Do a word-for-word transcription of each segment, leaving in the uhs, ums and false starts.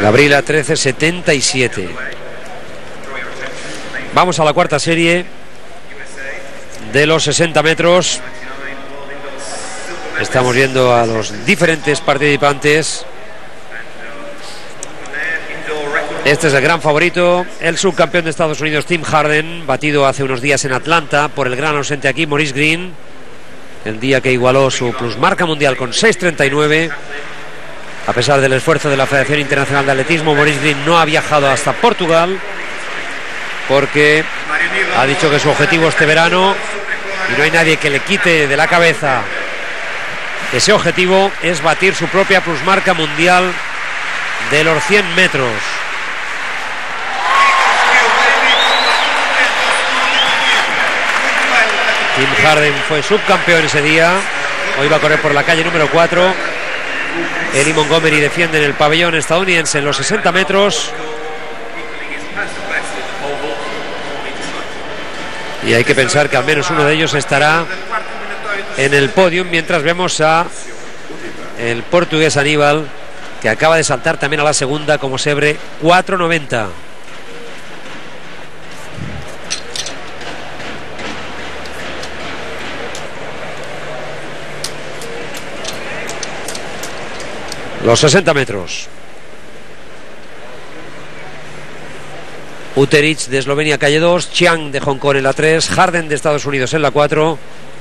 Gabriela trece setenta y siete. Vamos a la cuarta serie de los sesenta metros. Estamos viendo a los diferentes participantes. Este es el gran favorito, el subcampeón de Estados Unidos, Tim Harden, batido hace unos días en Atlanta por el gran ausente aquí, Maurice Greene, el día que igualó su plusmarca mundial con seis treinta y nueve. A pesar del esfuerzo de la Federación Internacional de Atletismo, Maurice Greene no ha viajado hasta Portugal porque ha dicho que su objetivo este verano, y no hay nadie que le quite de la cabeza ese objetivo, es batir su propia plusmarca mundial de los cien metros. Tim Harden fue subcampeón ese día. Hoy va a correr por la calle número cuatro. Eddie Montgomery defiende en el pabellón estadounidense en los sesenta metros. Y hay que pensar que al menos uno de ellos estará en el podium, mientras vemos a el portugués Aníbal, que acaba de saltar también a la segunda como sebre cuatro noventa. Los sesenta metros. Uterich de Eslovenia calle dos, Chiang de Hong Kong en la tres, Harden de Estados Unidos en la cuatro,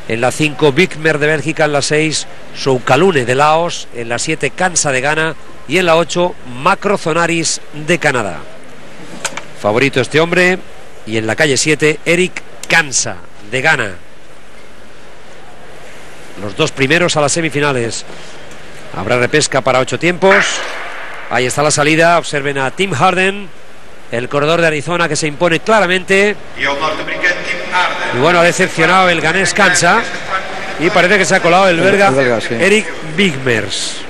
en la cinco Bikmer de Bélgica, en la seis Soukalune de Laos, en la siete Nkansah de Ghana y en la ocho Macrozonaris de Canadá. Favorito este hombre, y en la calle siete Eric Nkansah de Ghana. Los dos primeros a las semifinales. Habrá repesca para ocho tiempos. Ahí está la salida. Observen a Tim Harden, el corredor de Arizona, que se impone claramente. Y bueno, ha decepcionado el ganés Nkansah. Y parece que se ha colado el belga Erik Wijmeersch.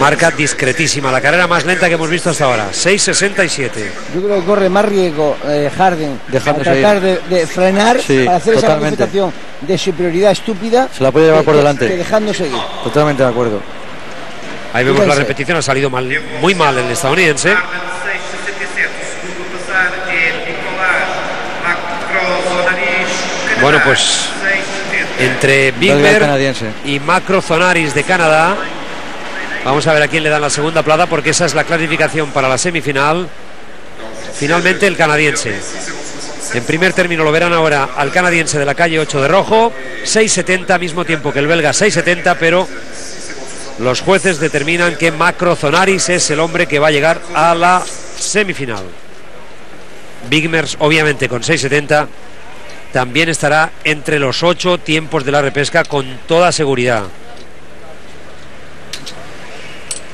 Marca discretísima. La carrera más lenta que hemos visto hasta ahora, seis sesenta y siete. Yo creo que corre más riesgo eh, Harden para tratar de, de frenar, sí, para hacer totalmente. Esa clasificación de superioridad estúpida. Se la puede llevar que, por delante, que dejándose ir. Totalmente de acuerdo. Ahí vemos Fíjense. La repetición. Ha salido mal, muy mal el estadounidense. Bueno, pues entre Bikmer y Macrozonaris de Canadá. Vamos a ver a quién le dan la segunda plata, porque esa es la clasificación para la semifinal. Finalmente el canadiense. En primer término lo verán ahora al canadiense de la calle ocho de rojo, seis setenta, mismo tiempo que el belga, seis setenta, pero los jueces determinan que Macrozonaris es el hombre que va a llegar a la semifinal. Bikmer, obviamente, con seis setenta, también estará entre los ocho tiempos de la repesca con toda seguridad.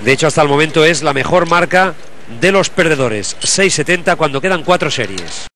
De hecho, hasta el momento es la mejor marca de los perdedores, seis setenta, cuando quedan cuatro series.